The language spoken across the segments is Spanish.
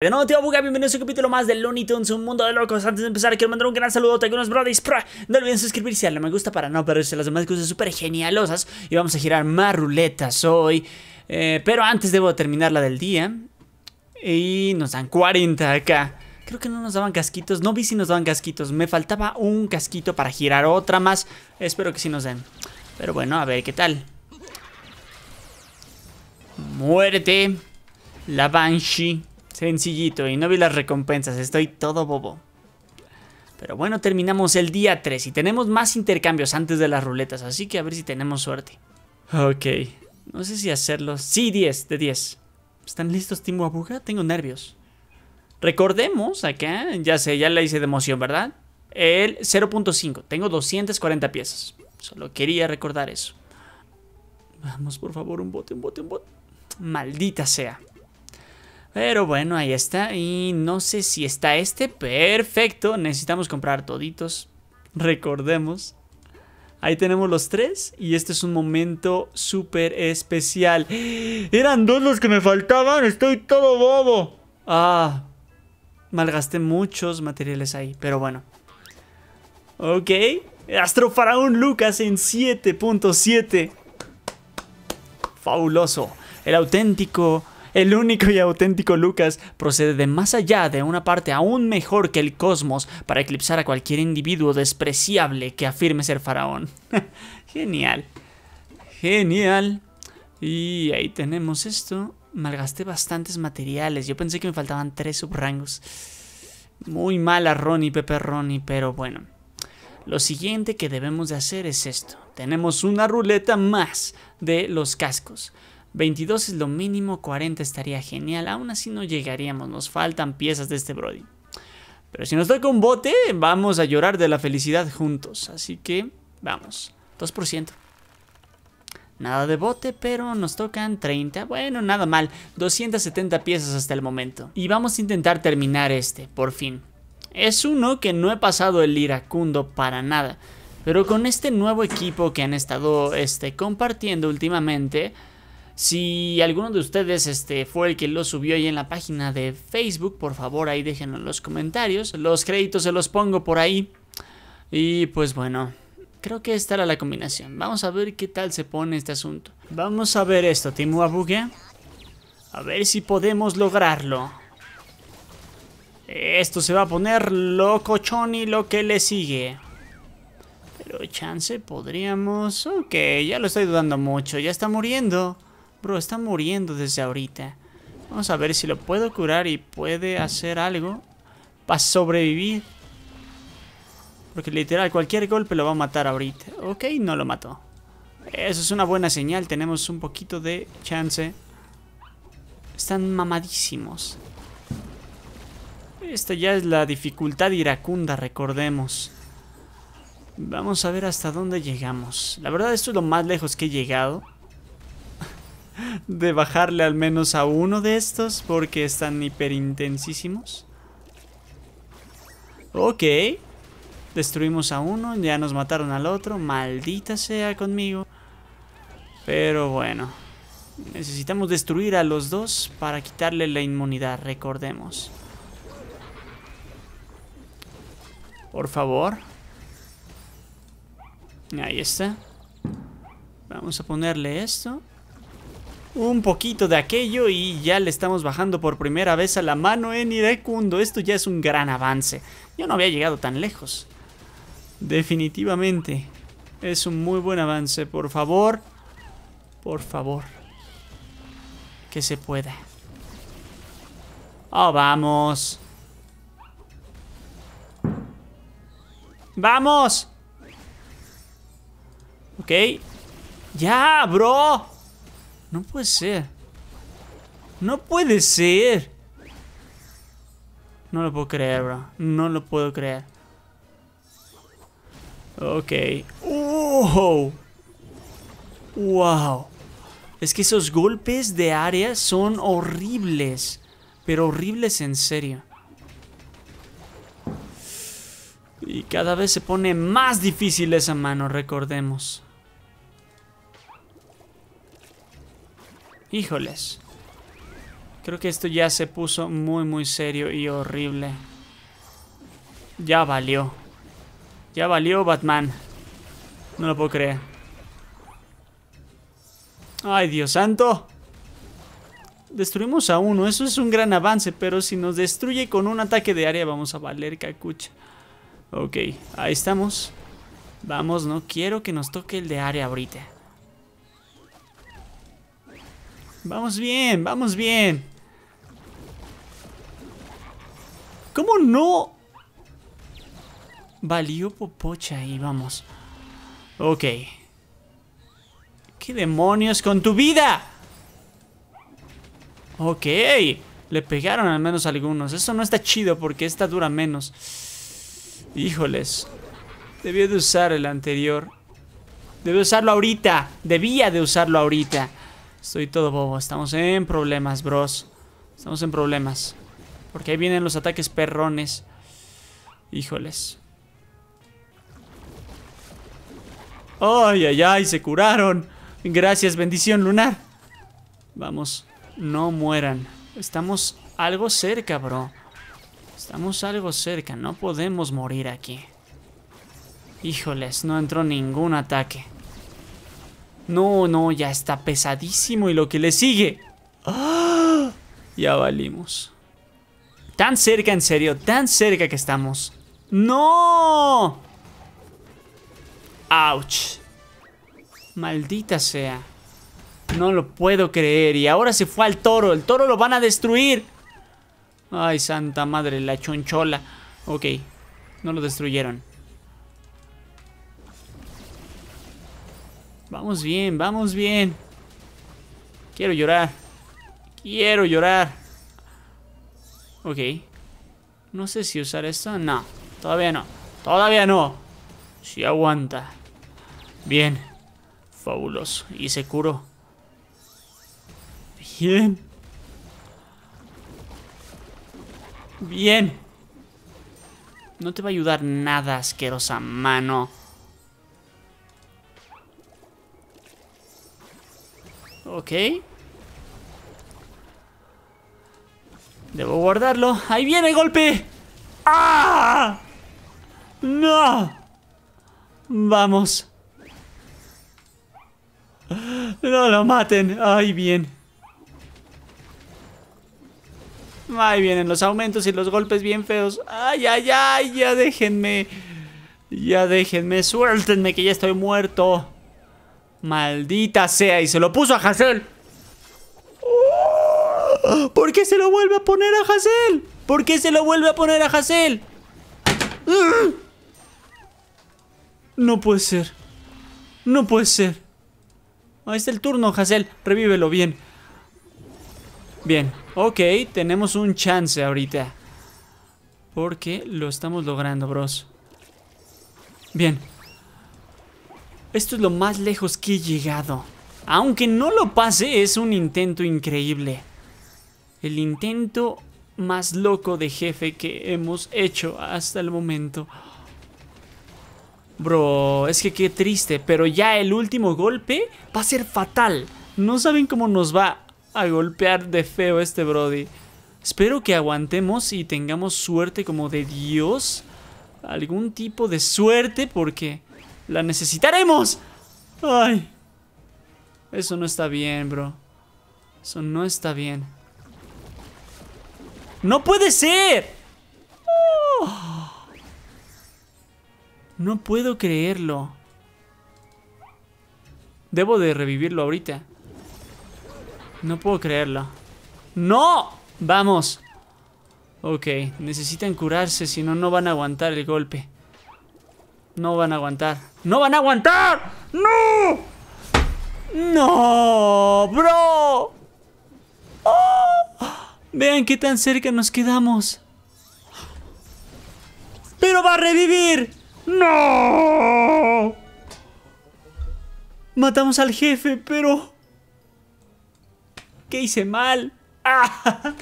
De nuevo, Timuabuga, bienvenidos a un capítulo más de Looney Tunes: Un Mundo de Locos. Antes de empezar, quiero mandar un gran saludo a algunos brothers. No olviden suscribirse a la me gusta para no perderse las demás cosas súper genialosas. Y vamos a girar más ruletas hoy. Pero antes debo terminar la del día. Y nos dan 40 acá. Creo que no nos daban casquitos. No vi si nos daban casquitos. Me faltaba un casquito para girar otra más. Espero que sí nos den. Pero bueno, a ver qué tal. Muerte. La Banshee. Sencillito, y no vi las recompensas, estoy todo bobo. Pero bueno, terminamos el día 3 y tenemos más intercambios antes de las ruletas, así que a ver si tenemos suerte. Ok, no sé si hacerlos. Sí, 10 de 10. ¿Están listos, Timuabuga? Tengo nervios. Recordemos acá, ya sé, ya la hice de emoción, ¿verdad? El 0.5, tengo 240 piezas. Solo quería recordar eso. Vamos, por favor, un bote, un bote, un bote. Maldita sea. Pero bueno, ahí está. Y no sé si está este. Perfecto, necesitamos comprar toditos. Recordemos. Ahí tenemos los tres. Y este es un momento súper especial. Eran dos los que me faltaban. Estoy todo bobo. Ah, malgasté muchos materiales ahí, pero bueno. Ok, Astrofaraón Lucas en 7.7. Fabuloso. El auténtico... El único y auténtico Lucas procede de más allá, de una parte aún mejor que el cosmos, para eclipsar a cualquier individuo despreciable que afirme ser faraón. Genial. Genial. Y ahí tenemos esto. Malgasté bastantes materiales. Yo pensé que me faltaban 3 subrangos. Muy mala Ronnie, Pepe Ronnie, pero bueno. Lo siguiente que debemos de hacer es esto. Tenemos una ruleta más de los cascos. 22 es lo mínimo, 40 estaría genial. Aún así no llegaríamos, nos faltan piezas de este brody. Pero si nos toca un bote, vamos a llorar de la felicidad juntos. Así que, vamos, 2%. Nada de bote, pero nos tocan 30. Bueno, nada mal, 270 piezas hasta el momento. Y vamos a intentar terminar este, por fin. Es uno que no he pasado el iracundo para nada. Pero con este nuevo equipo que han estado compartiendo últimamente... Si alguno de ustedes fue el que lo subió ahí en la página de Facebook, por favor ahí déjenlo en los comentarios. Los créditos se los pongo por ahí. Y pues bueno, creo que esta era la combinación. Vamos a ver qué tal se pone este asunto. Vamos a ver esto, Timuabuga. A ver si podemos lograrlo. Esto se va a poner locochón y lo que le sigue. Pero chance podríamos... Ok, ya lo estoy dudando mucho, ya está muriendo. Bro, está muriendo desde ahorita. Vamos a ver si lo puedo curar y puede hacer algo para sobrevivir. Porque literal, cualquier golpe lo va a matar ahorita. Ok, no lo mató. Eso es una buena señal, tenemos un poquito de chance. Están mamadísimos. Esta ya es la dificultad iracunda, recordemos. Vamos a ver hasta dónde llegamos. La verdad, esto es lo más lejos que he llegado. De bajarle al menos a uno de estos, porque están hiperintensísimos. Ok. Destruimos a uno, ya nos mataron al otro. Maldita sea conmigo. Pero bueno. Necesitamos destruir a los dos para quitarle la inmunidad, recordemos. Por favor. Ahí está. Vamos a ponerle esto. Un poquito de aquello y ya le estamos bajando por primera vez a la mano en Iracundo. Esto ya es un gran avance. Yo no había llegado tan lejos. Definitivamente. Es un muy buen avance. Por favor. Por favor. Que se pueda. Oh, vamos. ¡Vamos! Ok. ¡Ya, bro! No puede ser. No puede ser. No lo puedo creer, bro. No lo puedo creer. Ok. ¡Oh! ¡Wow! Es que esos golpes de área son horribles. Pero horribles en serio. Y cada vez se pone más difícil esa mano, recordemos. Híjoles. Ok, Creo que esto ya se puso muy, muy serio y horrible. Ya valió. Ya valió, Batman. No lo puedo creer. ¡Ay, Dios santo! Destruimos a uno. Eso es un gran avance, pero si nos destruye con un ataque de área vamos a valer cacucha. Ok, ahí estamos. Vamos, no quiero que nos toque el de área ahorita. Vamos bien, vamos bien. ¿Cómo no? Valió popocha ahí, vamos. Ok. ¿Qué demonios con tu vida? Ok. Le pegaron al menos a algunos. Eso no está chido porque esta dura menos. Híjoles. Debía de usar el anterior. Debía usarlo ahorita. Debía de usarlo ahorita. Estoy todo bobo. Estamos en problemas, bros. Estamos en problemas. Porque ahí vienen los ataques perrones. Híjoles. ¡Ay, ay, ay! Se curaron. Gracias, bendición lunar. Vamos, no mueran. Estamos algo cerca, bro. Estamos algo cerca. No podemos morir aquí. Híjoles, no entró ningún ataque. No, no, ya está pesadísimo. Y lo que le sigue. ¡Ah! Ya valimos. Tan cerca, en serio. Tan cerca que estamos. ¡No! ¡Auch! Maldita sea. No lo puedo creer. Y ahora se fue al toro. El toro lo van a destruir. Ay, santa madre, la chonchola. Ok, no lo destruyeron. Vamos bien, vamos bien. Quiero llorar. Quiero llorar. Ok. No sé si usar esto. No, todavía no. Todavía no. Si aguanta. Bien. Fabuloso. Y se curó. Bien. Bien. No te va a ayudar nada, asquerosa mano. Ok. Debo guardarlo. ¡Ahí viene el golpe! ¡Ah! ¡No! Vamos. No lo maten. ¡Ay, bien! Ahí vienen los aumentos y los golpes bien feos. ¡Ay, ay, ay! Ya déjenme. Ya déjenme. Suéltenme que ya estoy muerto. Maldita sea. Y se lo puso a Hazel. ¡Oh! ¿Por qué se lo vuelve a poner a Hazel? ¿Por qué se lo vuelve a poner a Hazel? No puede ser. No puede ser. Ahí está el turno, Hazel. Revívelo bien. Bien. Ok, tenemos un chance ahorita. Porque lo estamos logrando, bros. Bien. Esto es lo más lejos que he llegado. Aunque no lo pase, es un intento increíble. El intento más loco de jefe que hemos hecho hasta el momento. Bro, es que qué triste. Pero ya el último golpe va a ser fatal. No saben cómo nos va a golpear de feo este Brody. Espero que aguantemos y tengamos suerte como de Dios. Algún tipo de suerte porque... ¡la necesitaremos! ¡Ay! Eso no está bien, bro. Eso no está bien. ¡No puede ser! ¡Oh! No puedo creerlo. Debo de revivirlo ahorita. No puedo creerlo. ¡No! ¡Vamos! Ok, necesitan curarse, si no, no van a aguantar el golpe. No van a aguantar. ¡No van a aguantar! ¡No! ¡No! ¡Bro! ¡Oh! Vean qué tan cerca nos quedamos. ¡Pero va a revivir! ¡No! Matamos al jefe, pero... ¿qué hice mal? ¡Ah!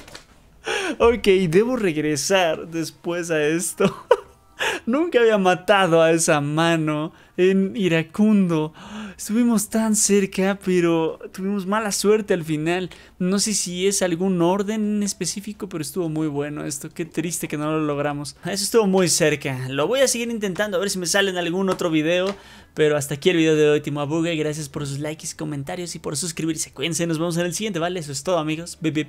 Ok, debo regresar después a esto. Nunca había matado a esa mano en Iracundo. Estuvimos tan cerca, pero tuvimos mala suerte al final. No sé si es algún orden en específico, pero estuvo muy bueno esto. Qué triste que no lo logramos. Eso estuvo muy cerca. Lo voy a seguir intentando, a ver si me sale en algún otro video. Pero hasta aquí el video de hoy, Timuabuga. Gracias por sus likes, comentarios y por suscribirse. Cuídense, nos vemos en el siguiente, ¿vale? Eso es todo, amigos. Bip, bip.